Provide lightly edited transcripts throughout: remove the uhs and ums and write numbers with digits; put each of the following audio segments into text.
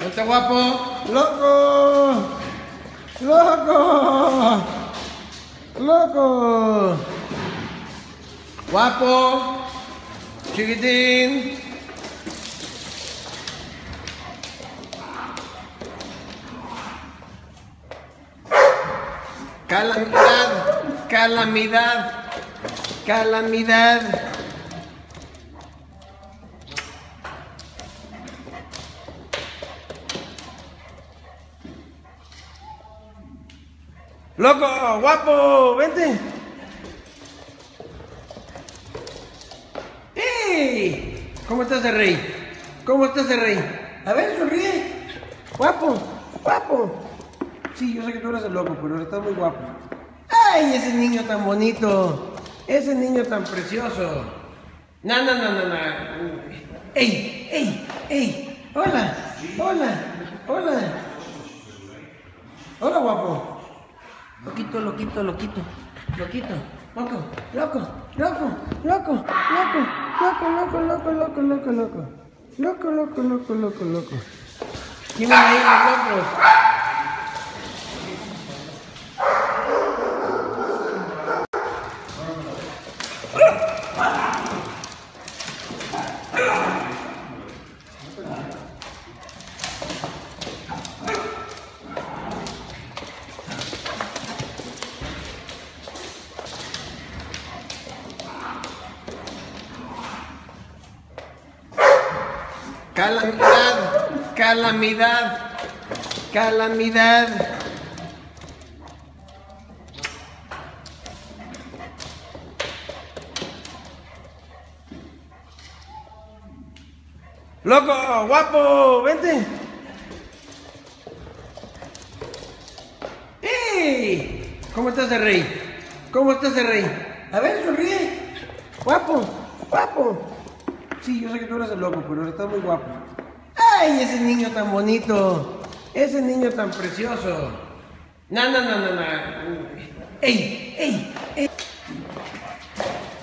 Este guapo, loco, loco, loco, guapo, chiquitín. Calamidad, calamidad, calamidad. Loco, guapo, vente. ¡Ey! ¿Cómo estás de rey? ¿Cómo estás de rey? A ver, sonríe. Guapo, guapo. Sí, yo sé que tú eres el loco, pero estás muy guapo. ¡Ay, ese niño tan bonito! Ese niño tan precioso. No, no, no, no, no. ¡Ey, ey, ey! Hola, hola, hola. Hola, guapo. Loquito, loquito, loquito, loquito, loco, loco, loco, loco, loco, loco, loco, loco, loco, loco, loco, loco, loco, loco, loco. ¿Quién va a ir los locos? Calamidad, calamidad, calamidad. Loco, guapo, vente. ¡Ey! ¿Cómo estás de rey? ¿Cómo estás de rey? A ver, sonríe. Guapo, guapo. Sí, yo sé que tú eres el loco, pero estás muy guapo. ¡Ay, ese niño tan bonito! Ese niño tan precioso. No, no, no, no, no. ¡Ey, ey, ey!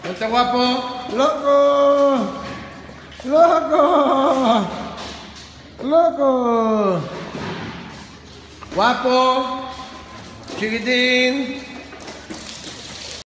¿Este guapo? ¡Loco! ¡Loco! ¡Loco! ¡Guapo! ¡Chiquitín!